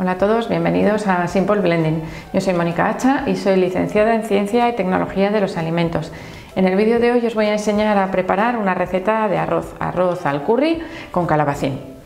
Hola a todos, bienvenidos a Simple Blending. Yo soy Mónica Hacha y soy licenciada en Ciencia y Tecnología de los Alimentos. En el vídeo de hoy os voy a enseñar a preparar una receta de arroz al curry con calabacín.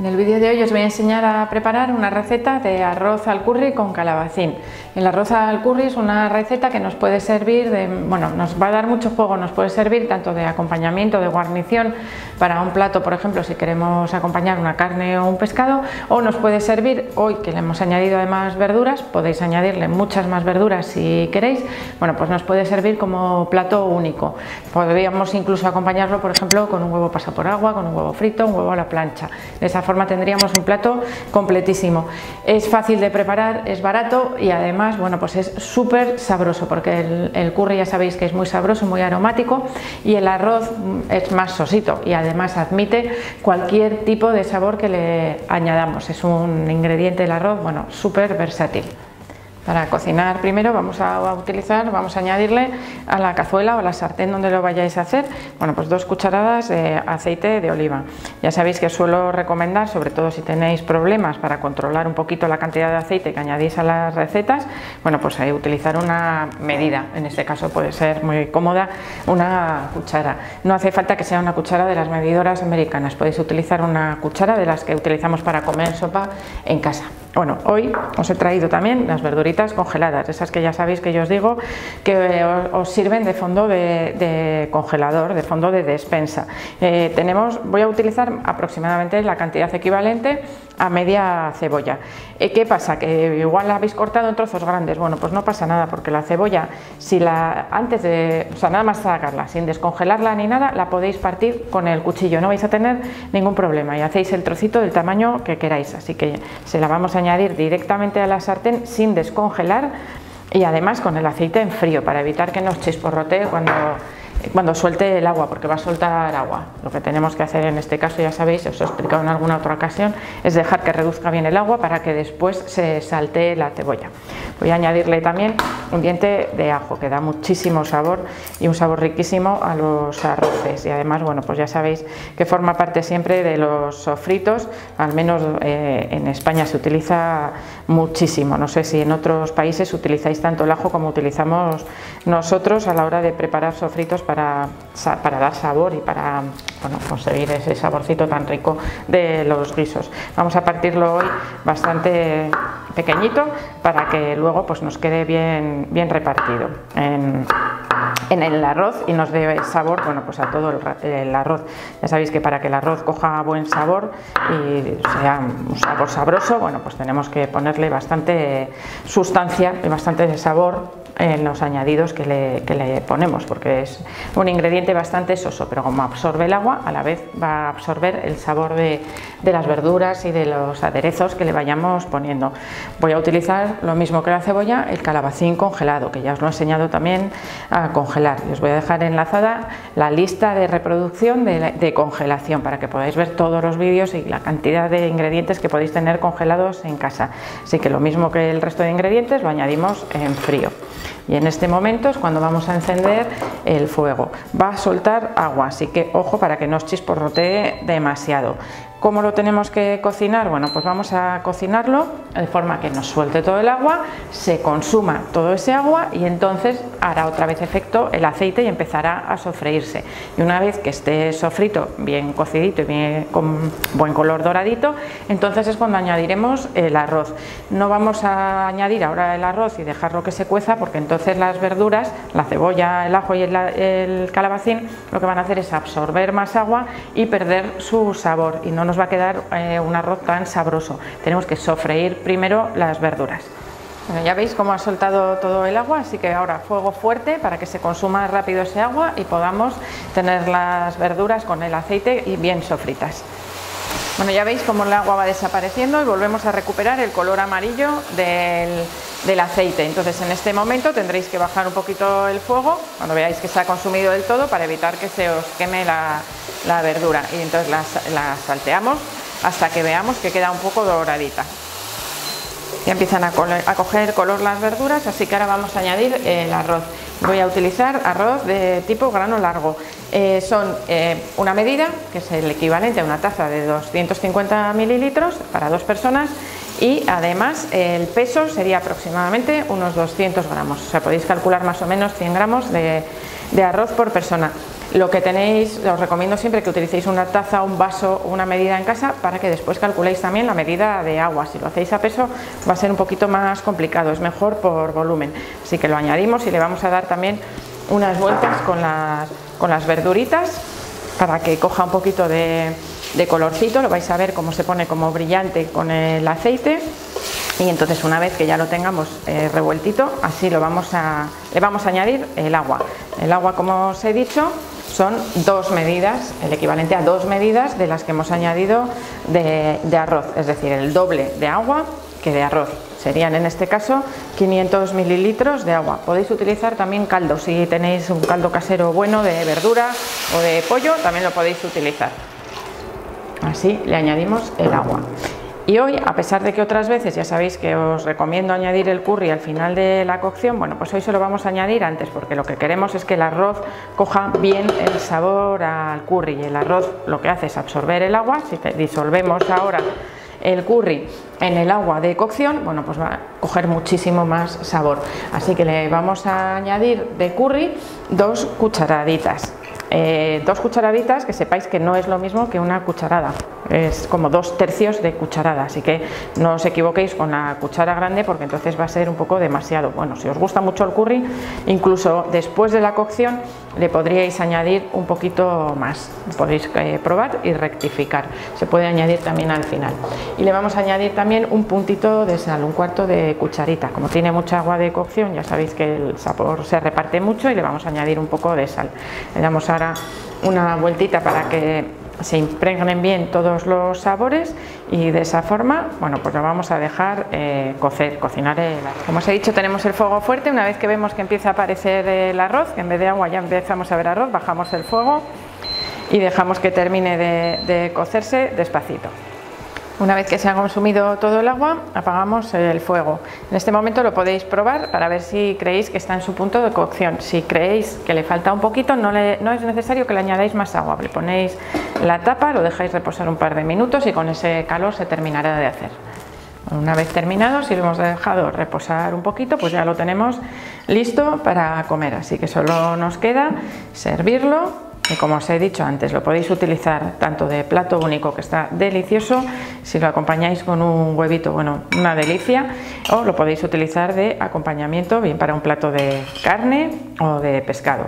En el vídeo de hoy os voy a enseñar a preparar una receta de arroz al curry con calabacín. El arroz al curry es una receta que nos puede servir de, nos va a dar mucho juego, nos puede servir tanto de acompañamiento, de guarnición para un plato, por ejemplo, si queremos acompañar una carne o un pescado, o nos puede servir, hoy que le hemos añadido además verduras, podéis añadirle muchas más verduras si queréis, pues nos puede servir como plato único. Podríamos incluso acompañarlo, por ejemplo, con un huevo pasado por agua, con un huevo frito, un huevo a la plancha. De esa forma tendríamos un plato completísimo. Es fácil de preparar, es barato y además es súper sabroso, porque el curry ya sabéis que es muy sabroso, muy aromático, y el arroz es más sosito y además admite cualquier tipo de sabor que le añadamos. Es un ingrediente del arroz súper versátil. Para cocinar primero vamos a añadirle a la cazuela o a la sartén donde lo vayáis a hacer, 2 cucharadas de aceite de oliva. Ya sabéis que suelo recomendar, sobre todo si tenéis problemas para controlar un poquito la cantidad de aceite que añadís a las recetas, utilizar una medida. En este caso puede ser muy cómoda una cuchara. No hace falta que sea una cuchara de las medidoras americanas, podéis utilizar una cuchara de las que utilizamos para comer sopa en casa. Hoy os he traído también las verduritas congeladas, esas que ya sabéis que yo os digo que os sirven de fondo de congelador, de fondo de despensa. Voy a utilizar aproximadamente la cantidad equivalente a media cebolla. ¿Qué pasa? Que igual la habéis cortado en trozos grandes. Pues no pasa nada, porque la cebolla, nada más sacarla, sin descongelarla ni nada, la podéis partir con el cuchillo, no vais a tener ningún problema y hacéis el trocito del tamaño que queráis. Así que se la vamos a añadir directamente a la sartén sin descongelar y además con el aceite en frío para evitar que nos chisporrotee cuando suelte el agua, porque va a soltar agua. Lo que tenemos que hacer en este caso, ya sabéis, os he explicado en alguna otra ocasión, es dejar que reduzca bien el agua para que después se saltee la cebolla. Voy a añadirle también un diente de ajo, que da muchísimo sabor y un sabor riquísimo a los arroces, y además ya sabéis que forma parte siempre de los sofritos, al menos en España se utiliza muchísimo. No sé si en otros países utilizáis tanto el ajo como utilizamos nosotros a la hora de preparar sofritos para dar sabor y para conseguir ese saborcito tan rico de los guisos. Vamos a partirlo hoy bastante pequeñito para que luego nos quede bien repartido en el arroz y nos dé sabor a todo el arroz. Ya sabéis que para que el arroz coja buen sabor y sea un sabor sabroso, tenemos que ponerle bastante sustancia y bastante sabor en los añadidos que le ponemos, porque es un ingrediente bastante soso, pero como absorbe el agua, a la vez va a absorber el sabor de las verduras y de los aderezos que le vayamos poniendo. Voy a utilizar lo mismo que la cebolla, el calabacín congelado, que ya os lo he enseñado también a congelar. Y os voy a dejar enlazada la lista de reproducción de congelación para que podáis ver todos los vídeos y la cantidad de ingredientes que podéis tener congelados en casa. Así que lo mismo que el resto de ingredientes lo añadimos en frío. Y en este momento es cuando vamos a encender el fuego. Va a soltar agua, así que ojo para que no os chisporrotee demasiado. ¿Cómo lo tenemos que cocinar? Vamos a cocinarlo de forma que nos suelte todo el agua, se consuma todo ese agua y entonces hará otra vez efecto el aceite y empezará a sofreírse. Y una vez que esté sofrito, bien cocidito y bien con buen color doradito, entonces es cuando añadiremos el arroz. No vamos a añadir ahora el arroz y dejarlo que se cueza, porque entonces las verduras, la cebolla, el ajo y el calabacín, lo que van a hacer es absorber más agua y perder su sabor, y no nos va a quedar un arroz tan sabroso. Tenemos que sofreír primero las verduras. Ya veis cómo ha soltado todo el agua, así que ahora fuego fuerte para que se consuma rápido ese agua y podamos tener las verduras con el aceite y bien sofritas. Ya veis cómo el agua va desapareciendo y volvemos a recuperar el color amarillo del aceite. Entonces en este momento tendréis que bajar un poquito el fuego cuando veáis que se ha consumido del todo, para evitar que se os queme la verdura, y entonces la salteamos hasta que veamos que queda un poco doradita. Ya empiezan a coger color las verduras, así que ahora vamos a añadir el arroz. voy a utilizar arroz de tipo grano largo. Son una medida, que es el equivalente a una taza de 250 mililitros para dos personas, y además el peso sería aproximadamente unos 200 gramos. O sea, podéis calcular más o menos 100 gramos de arroz por persona. Lo que tenéis, os recomiendo siempre que utilicéis una taza, un vaso, una medida en casa, para que después calculéis también la medida de agua. Si lo hacéis a peso va a ser un poquito más complicado, es mejor por volumen. Así que lo añadimos y le vamos a dar también unas vueltas con las verduritas para que coja un poquito de colorcito. Lo vais a ver cómo se pone como brillante con el aceite. Y entonces, una vez que ya lo tengamos revueltito, así le vamos a añadir el agua. El agua, como os he dicho, son dos medidas, el equivalente a dos medidas de las que hemos añadido de arroz, es decir, el doble de agua que de arroz. Serían en este caso 500 mililitros de agua. Podéis utilizar también caldo, si tenéis un caldo casero bueno de verdura o de pollo, también lo podéis utilizar. Así le añadimos el agua. Y hoy, a pesar de que otras veces ya sabéis que os recomiendo añadir el curry al final de la cocción, bueno, pues hoy se lo vamos a añadir antes, porque lo que queremos es que el arroz coja bien el sabor al curry. Y el arroz lo que hace es absorber el agua. Si disolvemos ahora el curry en el agua de cocción, bueno, pues va a coger muchísimo más sabor. Así que le vamos a añadir de curry dos cucharaditas. Dos cucharaditas, que sepáis que no es lo mismo que una cucharada, es como 2/3 de cucharada, así que no os equivoquéis con la cuchara grande, porque entonces va a ser un poco demasiado. Bueno, si os gusta mucho el curry, incluso después de la cocción le podríais añadir un poquito más, podéis probar y rectificar, se puede añadir también al final. Y le vamos a añadir también un puntito de sal, 1/4 de cucharita. Como tiene mucha agua de cocción, ya sabéis que el sabor se reparte mucho, y le vamos a añadir un poco de sal. Le damos a una vueltita para que se impregnen bien todos los sabores, y de esa forma, bueno, pues lo vamos a dejar cocinar el arroz. Como os he dicho, tenemos el fuego fuerte. Una vez que vemos que empieza a aparecer el arroz, que en vez de agua ya empezamos a ver arroz, bajamos el fuego y dejamos que termine de cocerse despacito. Una vez que se ha consumido todo el agua, apagamos el fuego. En este momento lo podéis probar para ver si creéis que está en su punto de cocción. Si creéis que le falta un poquito, no es necesario que le añadáis más agua. Le ponéis la tapa, lo dejáis reposar un par de minutos y con ese calor se terminará de hacer. Una vez terminado, si lo hemos dejado reposar un poquito, pues ya lo tenemos listo para comer. Así que solo nos queda servirlo. Y como os he dicho antes, lo podéis utilizar tanto de plato único, que está delicioso, si lo acompañáis con un huevito, bueno, una delicia, o lo podéis utilizar de acompañamiento, bien para un plato de carne o de pescado.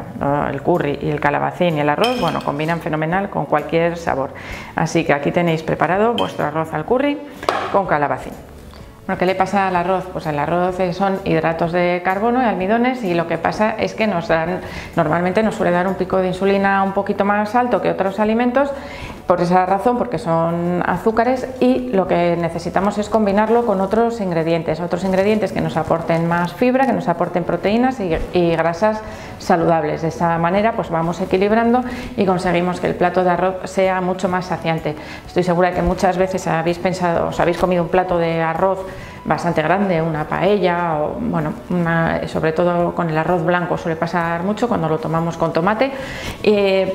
El curry y el calabacín y el arroz, bueno, combinan fenomenal con cualquier sabor. Así que aquí tenéis preparado vuestro arroz al curry con calabacín. Bueno, ¿qué le pasa al arroz? Pues el arroz son hidratos de carbono y almidones, y lo que pasa es que normalmente nos suele dar un pico de insulina un poquito más alto que otros alimentos, por esa razón, porque son azúcares, y lo que necesitamos es combinarlo con otros ingredientes que nos aporten más fibra, que nos aporten proteínas y grasas saludables. De esa manera pues vamos equilibrando y conseguimos que el plato de arroz sea mucho más saciante. Estoy segura que muchas veces habéis pensado, os habéis comido un plato de arroz bastante grande, una paella, o bueno, sobre todo con el arroz blanco suele pasar mucho cuando lo tomamos con tomate.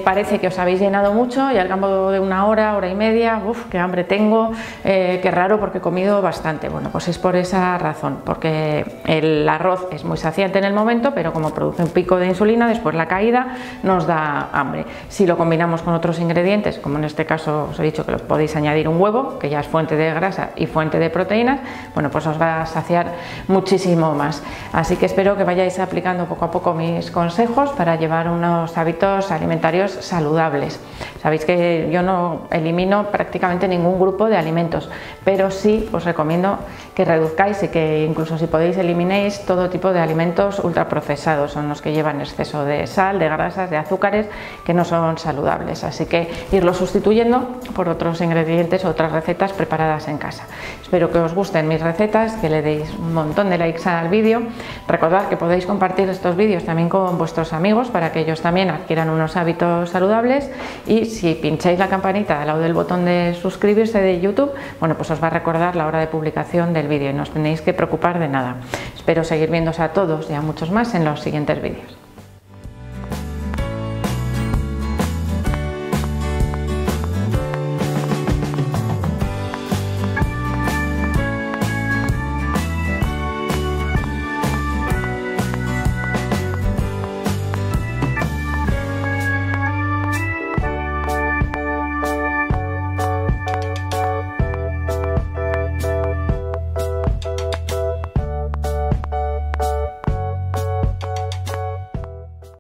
Parece que os habéis llenado mucho y al cabo de una hora, hora y media, uff, qué hambre tengo, qué raro porque he comido bastante. Bueno, pues es por esa razón, porque el arroz es muy saciante en el momento, pero como produce un pico de insulina, después la caída nos da hambre. Si lo combinamos con otros ingredientes, como en este caso os he dicho que lo podéis añadir un huevo, que ya es fuente de grasa y fuente de proteínas, bueno, pues os va a saciar muchísimo más. Así que espero que vayáis aplicando poco a poco mis consejos para llevar unos hábitos alimentarios saludables. Sabéis que yo no elimino prácticamente ningún grupo de alimentos, pero sí os recomiendo que reduzcáis y que incluso si podéis eliminéis todo tipo de alimentos ultraprocesados. Son los que llevan exceso de sal, de grasas, de azúcares, que no son saludables. Así que irlos sustituyendo por otros ingredientes o otras recetas preparadas en casa. Espero que os gusten mis recetas, que le deis un montón de likes al vídeo. Recordad que podéis compartir estos vídeos también con vuestros amigos para que ellos también adquieran unos hábitos saludables, y si pincháis la campanita al lado del botón de suscribirse de YouTube, bueno, pues os va a recordar la hora de publicación del vídeo y no os tenéis que preocupar de nada. Espero seguir viéndoos a todos y a muchos más en los siguientes vídeos.